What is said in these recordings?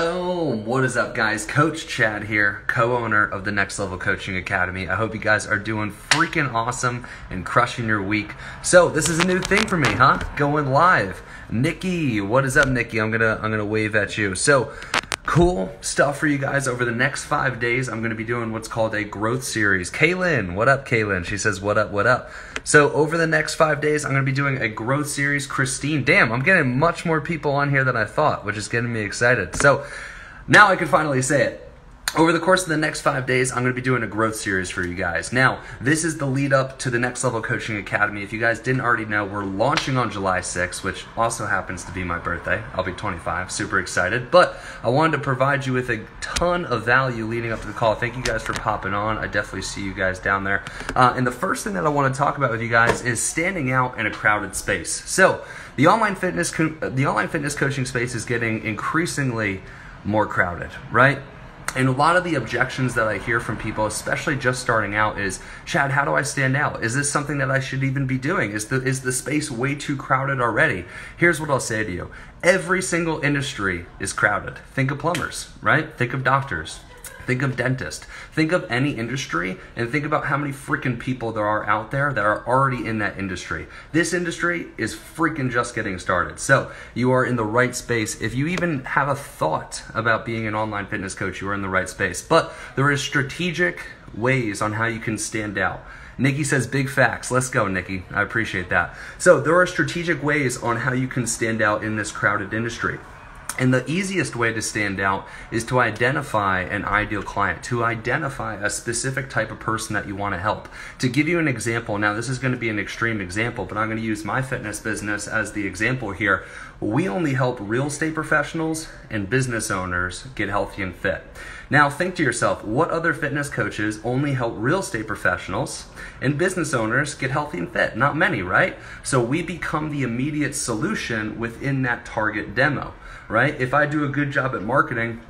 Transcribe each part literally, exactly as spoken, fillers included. Boom! What is up, guys? Coach Chad here, co-owner of the Next Level Coaching Academy. I hope you guys are doing freaking awesome and crushing your week. So this is a new thing for me, huh? Going live. Nikki, what is up, Nikki? I'm gonna I'm gonna wave at you. So cool stuff for you guys over the next five days. I'm going to be doing what's called a growth series. Kaylin, what up, Kaylin? She says, what up, what up? So over the next five days, I'm going to be doing a growth series. Christine, damn, I'm getting much more people on here than I thought, which is getting me excited. So now I can finally say it. Over the course of the next five days, I'm going to be doing a growth series for you guys. Now, this is the lead up to the Next Level Coaching Academy. If you guys didn't already know, we're launching on July sixth, which also happens to be my birthday. I'll be twenty-five, super excited. But I wanted to provide you with a ton of value leading up to the call. Thank you guys for popping on. I definitely see you guys down there. Uh, and the first thing that I want to talk about with you guys is standing out in a crowded space. So the online fitness, co- the online fitness coaching space is getting increasingly more crowded, right? And a lot of the objections that I hear from people, especially just starting out, is, Chad, how do I stand out? Is this something that I should even be doing? Is the, is the space way too crowded already? Here's what I'll say to you. Every single industry is crowded. Think of plumbers, right? Think of doctors. Think of dentist. Think of any industry and think about how many freaking people there are out there that are already in that industry. This industry is freaking just getting started. So you are in the right space. If you even have a thought about being an online fitness coach, you are in the right space. But there is strategic ways on how you can stand out. Nikki says big facts. Let's go, Nikki. I appreciate that. So there are strategic ways on how you can stand out in this crowded industry. And the easiest way to stand out is to identify an ideal client, to identify a specific type of person that you want to help. To give you an example, now this is going to be an extreme example, but I'm going to use my fitness business as the example here. We only help real estate professionals and business owners get healthy and fit. Now think to yourself, what other fitness coaches only help real estate professionals and business owners get healthy and fit? Not many, right? So we become the immediate solution within that target demo, right? If I do a good job at marketing,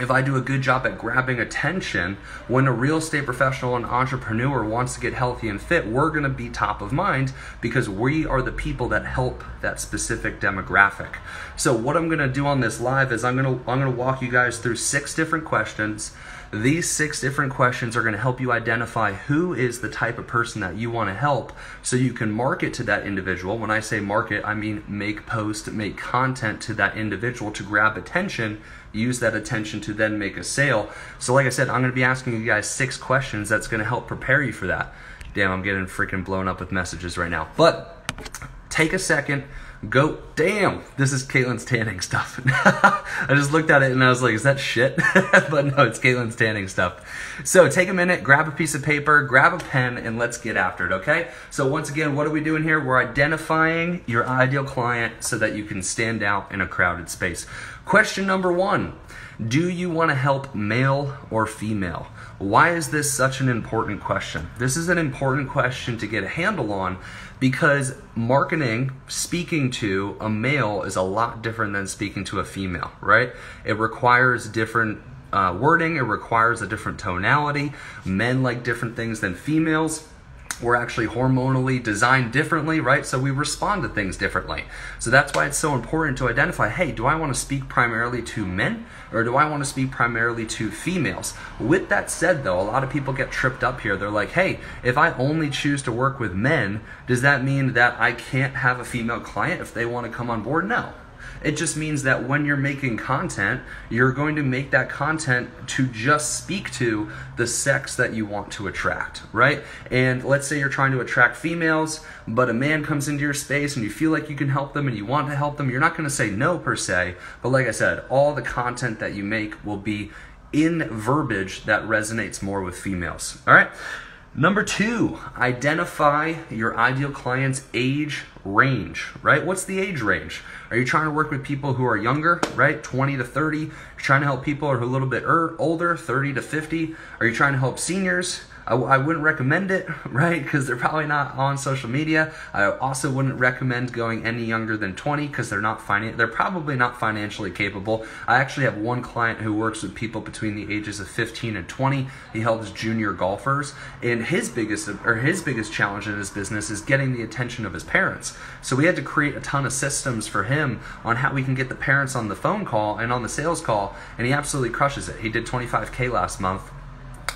if I do a good job at grabbing attention, when a real estate professional and entrepreneur wants to get healthy and fit, we're gonna be top of mind because we are the people that help that specific demographic. So what I'm gonna do on this live is I'm gonna, I'm gonna walk you guys through six different questions. These six different questions are gonna help you identify who is the type of person that you wanna help so you can market to that individual. When I say market, I mean make post, make content to that individual to grab attention, use that attention to then make a sale. So like I said, I'm gonna be asking you guys six questions that's gonna help prepare you for that. Damn, I'm getting freaking blown up with messages right now. But take a second, go, damn, this is Caitlin's tanning stuff. I just looked at it and I was like, is that shit? But no, it's Caitlin's tanning stuff. So take a minute, grab a piece of paper, grab a pen, and let's get after it, okay? So once again, what are we doing here? We're identifying your ideal client so that you can stand out in a crowded space. Question number one, do you want to help male or female? Why is this such an important question? This is an important question to get a handle on because marketing, speaking to a male is a lot different than speaking to a female, right? It requires different uh, wording, it requires a different tonality. Men like different things than females. We're actually hormonally designed differently, right? So we respond to things differently. So that's why it's so important to identify, hey, do I want to speak primarily to men or do I want to speak primarily to females? With that said, though, a lot of people get tripped up here. They're like, hey, if I only choose to work with men, does that mean that I can't have a female client if they want to come on board? No. It just means that when you're making content, you're going to make that content to just speak to the sex that you want to attract, right? And let's say you're trying to attract females, but a man comes into your space and you feel like you can help them and you want to help them. You're not going to say no per se, but like I said, all the content that you make will be in verbiage that resonates more with females, all right? Number two, identify your ideal client's age range, right? What's the age range? Are you trying to work with people who are younger, right? twenty to thirty, you're trying to help people who are a little bit older, thirty to fifty. Are you trying to help seniors? I, I wouldn't recommend it, right? Because they're probably not on social media. I also wouldn't recommend going any younger than twenty because they're not finan- they're probably not financially capable. I actually have one client who works with people between the ages of fifteen and twenty. He helps junior golfers, and his biggest or his biggest challenge in his business is getting the attention of his parents. So we had to create a ton of systems for him on how we can get the parents on the phone call and on the sales call, and he absolutely crushes it. He did twenty-five K last month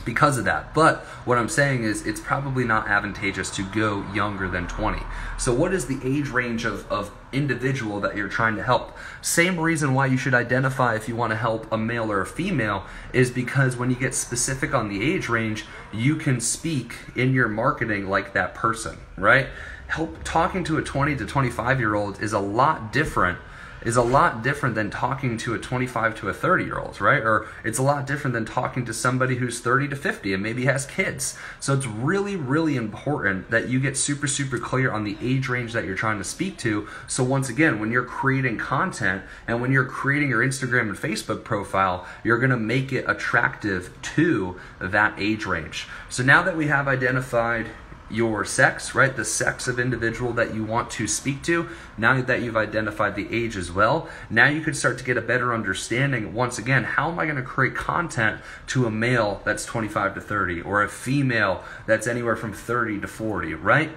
because of that. But what I'm saying is it's probably not advantageous to go younger than twenty. So what is the age range of, of individual that you're trying to help? Same reason why you should identify if you want to help a male or a female is because when you get specific on the age range, you can speak in your marketing like that person, right? Help talking to a twenty to twenty-five year old is a lot different is a lot different than talking to a twenty-five to a thirty year old, right? Or it's a lot different than talking to somebody who's thirty to fifty and maybe has kids. So it's really, really important that you get super, super clear on the age range that you're trying to speak to. So once again, when you're creating content and when you're creating your Instagram and Facebook profile, you're gonna make it attractive to that age range. So now that we have identified your sex, right? The sex of individual that you want to speak to. Now that you've identified the age as well, now you can start to get a better understanding. Once again, how am I going to create content to a male that's twenty-five to thirty or a female that's anywhere from thirty to forty, right?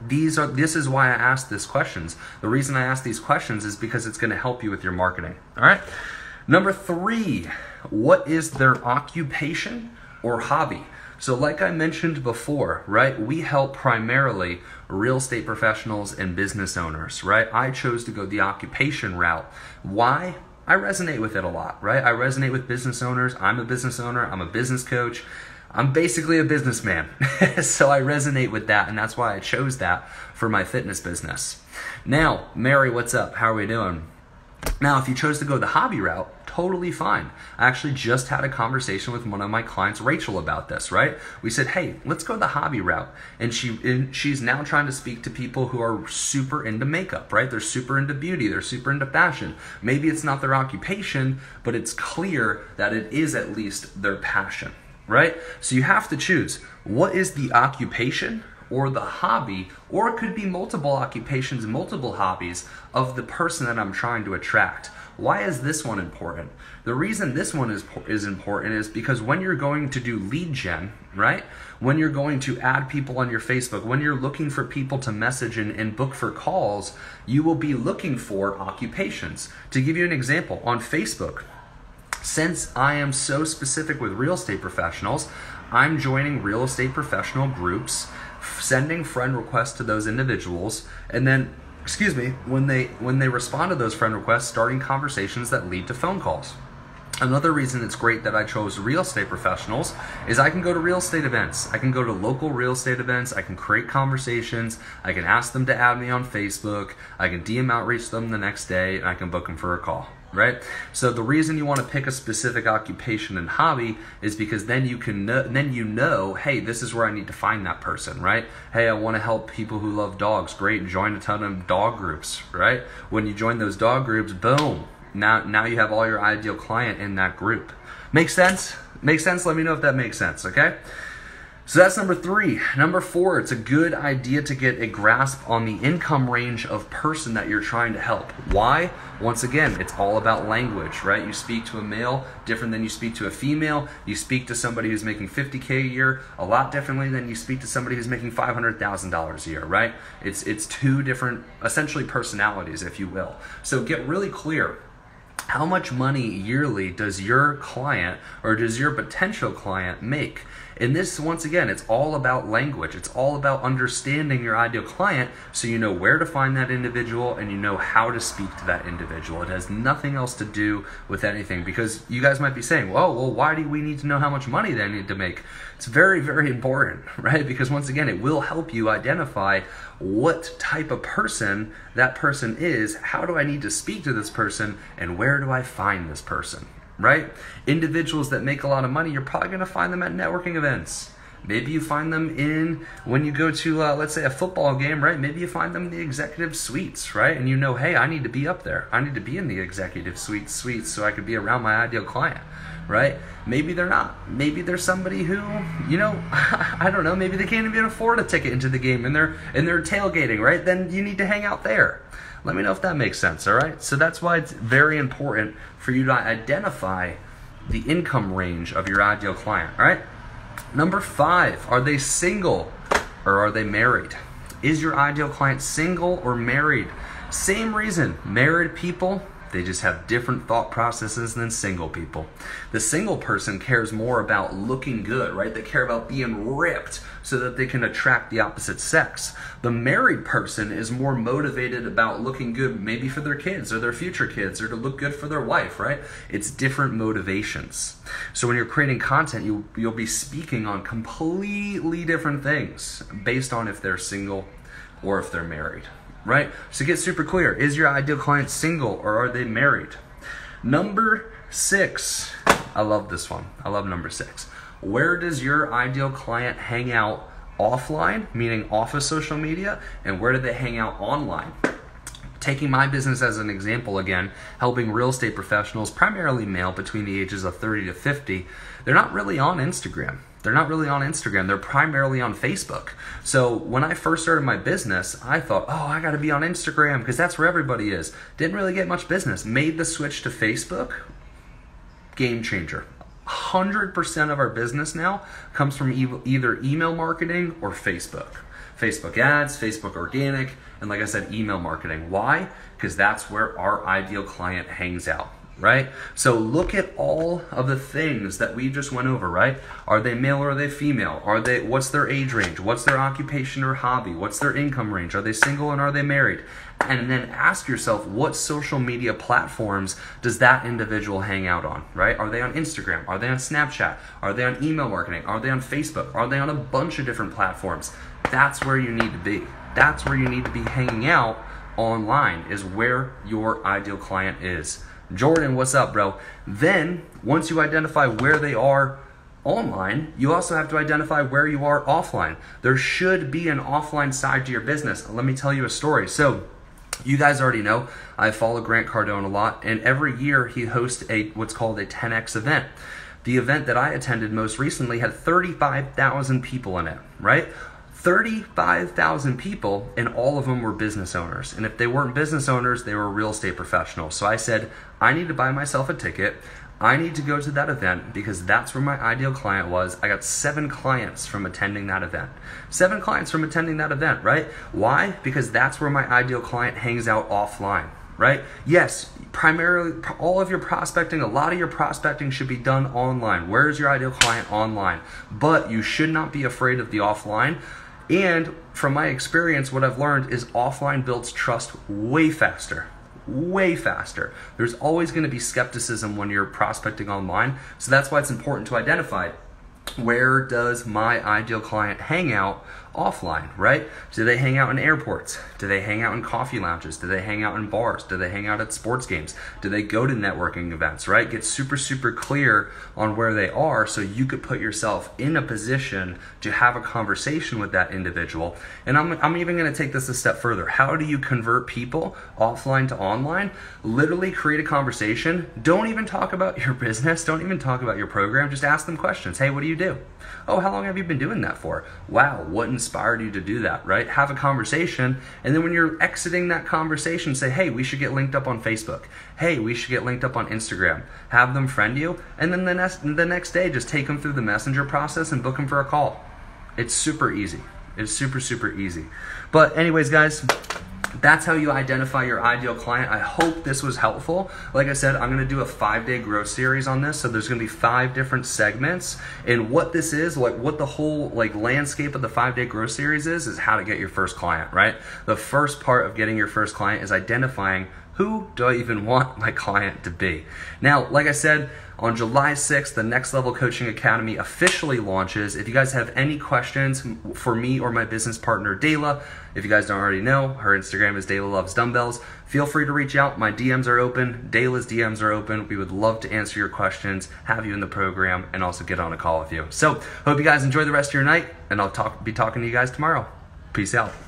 These are, this is why I ask these questions. The reason I ask these questions is because it's going to help you with your marketing. All right. Number three, what is their occupation or hobby? So like I mentioned before, right, we help primarily real estate professionals and business owners, right? I chose to go the occupation route. Why? I resonate with it a lot, right? I resonate with business owners. I'm a business owner. I'm a business coach. I'm basically a businessman. So I resonate with that, and that's why I chose that for my fitness business. Now, Mary, what's up? How are we doing? Now, if you chose to go the hobby route, totally fine. I actually just had a conversation with one of my clients, Rachel, about this, right? We said, hey, let's go the hobby route. And she and she's now trying to speak to people who are super into makeup, right? They're super into beauty. They're super into fashion. Maybe it's not their occupation, but it's clear that it is at least their passion, right? So you have to choose, what is the occupation or the hobby, or it could be multiple occupations, multiple hobbies of the person that I'm trying to attract. Why is this one important? The reason this one is is important is because when you're going to do lead gen, right? When you're going to add people on your Facebook, when you're looking for people to message and, and book for calls, you will be looking for occupations. To give you an example, on Facebook, since I am so specific with real estate professionals, I'm joining real estate professional groups, sending friend requests to those individuals, and then excuse me, when they when they respond to those friend requests, starting conversations that lead to phone calls. Another reason it's great that I chose real estate professionals is I can go to real estate events. I can go to local real estate events. I can create conversations. I can ask them to add me on Facebook. I can D M outreach them the next day, and I can book them for a call, right? So the reason you want to pick a specific occupation and hobby is because then you can know, then you know, hey, this is where I need to find that person, right? Hey, I want to help people who love dogs. Great, join a ton of dog groups, right? When you join those dog groups, boom. Now, now you have all your ideal client in that group. Make sense? Make sense? Let me know if that makes sense, okay? So that's number three. Number four, it's a good idea to get a grasp on the income range of person that you're trying to help. Why? Once again, it's all about language, right? You speak to a male different than you speak to a female. You speak to somebody who's making fifty K a year a lot differently than you speak to somebody who's making five hundred thousand dollars a year, right? It's, it's two different, essentially, personalities, if you will. So get really clear. How much money yearly does your client or does your potential client make? And this, once again, it's all about language. It's all about understanding your ideal client so you know where to find that individual and you know how to speak to that individual. It has nothing else to do with anything, because you guys might be saying, well, well, why do we need to know how much money they need to make? It's very, very important, right? Because once again, it will help you identify what type of person that person is, how do I need to speak to this person, and where do I find this person, right? Individuals that make a lot of money, you're probably going to find them at networking events. Maybe you find them in, when you go to, uh, let's say, a football game, right? Maybe you find them in the executive suites, right? And you know, hey, I need to be up there. I need to be in the executive suite suites so I could be around my ideal client, right? Maybe they're not. Maybe there's somebody who, you know, I don't know, maybe they can't even afford a ticket into the game and they're, and they're tailgating, right? Then you need to hang out there. Let me know if that makes sense, all right? So that's why it's very important for you to identify the income range of your ideal client, all right? Number five, are they single or are they married? Is your ideal client single or married? Same reason, married people, they just have different thought processes than single people. The single person cares more about looking good, right? They care about being ripped so that they can attract the opposite sex. The married person is more motivated about looking good maybe for their kids or their future kids or to look good for their wife, right? It's different motivations. So when you're creating content, you, you'll be speaking on completely different things based on if they're single or if they're married. Right? So get super clear. Is your ideal client single or are they married? Number six. I love this one. I love number six. Where does your ideal client hang out offline, meaning off of social media, and where do they hang out online? Taking my business as an example again, helping real estate professionals, primarily male between the ages of thirty to fifty, they're not really on Instagram. They're not really on Instagram. They're primarily on Facebook. So when I first started my business, I thought, oh, I got to be on Instagram because that's where everybody is. Didn't really get much business. Made the switch to Facebook. Game changer. one hundred percent of our business now comes from e- either email marketing or Facebook. Facebook ads, Facebook organic, and like I said, email marketing. Why? Because that's where our ideal client hangs out. Right? So look at all of the things that we just went over, right? Are they male or are they female? Are they, what's their age range? What's their occupation or hobby? What's their income range? Are they single and are they married? And then ask yourself, what social media platforms does that individual hang out on, right? Are they on Instagram? Are they on Snapchat? Are they on email marketing? Are they on Facebook? Are they on a bunch of different platforms? That's where you need to be. That's where you need to be hanging out online, is where your ideal client is. Jordan, what's up, bro? Then, once you identify where they are online, you also have to identify where you are offline. There should be an offline side to your business. Let me tell you a story. So, you guys already know, I follow Grant Cardone a lot, and every year he hosts a what's called a ten X event. The event that I attended most recently had thirty-five thousand people in it, right? thirty-five thousand people, and all of them were business owners. And if they weren't business owners, they were real estate professionals. So I said, I need to buy myself a ticket. I need to go to that event because that's where my ideal client was. I got seven clients from attending that event. Seven clients from attending that event, right? Why? Because that's where my ideal client hangs out offline. Right? Yes, primarily all of your prospecting, a lot of your prospecting should be done online. Where is your ideal client online? But you should not be afraid of the offline. And from my experience, what I've learned is offline builds trust way faster, way faster. There's always going to be skepticism when you're prospecting online. So that's why it's important to identify, where does my ideal client hang out offline, right? Do they hang out in airports? Do they hang out in coffee lounges? Do they hang out in bars? Do they hang out at sports games? Do they go to networking events, right? Get super, super clear on where they are so you could put yourself in a position to have a conversation with that individual. And I'm, I'm even going to take this a step further. How do you convert people offline to online? Literally create a conversation. Don't even talk about your business. Don't even talk about your program. Just ask them questions. Hey, what do you do? Oh, how long have you been doing that for? Wow, what inspired you to do that, right? Have a conversation, and then when you're exiting that conversation, say, hey, we should get linked up on Facebook. Hey, we should get linked up on Instagram. Have them friend you, and then the next, the next day, just take them through the messenger process and book them for a call. It's super easy. It's super, super easy. But anyways, guys, that's how you identify your ideal client. I hope this was helpful. Like I said, I'm going to do a five-day growth series on this. So there's going to be five different segments. And what this is, like what the whole like landscape of the five-day growth series is, is how to get your first client, right? The first part of getting your first client is identifying Who do I even want my client to be? Now, like I said, on July sixth, the Next Level Coaching Academy officially launches. If you guys have any questions for me or my business partner, Dayla, if you guys don't already know, her Instagram is Dayla Loves Dumbbells. Feel free to reach out. My D Ms are open. Dayla's D Ms are open. We would love to answer your questions, have you in the program, and also get on a call with you. So, hope you guys enjoy the rest of your night, and I'll talk, be talking to you guys tomorrow. Peace out.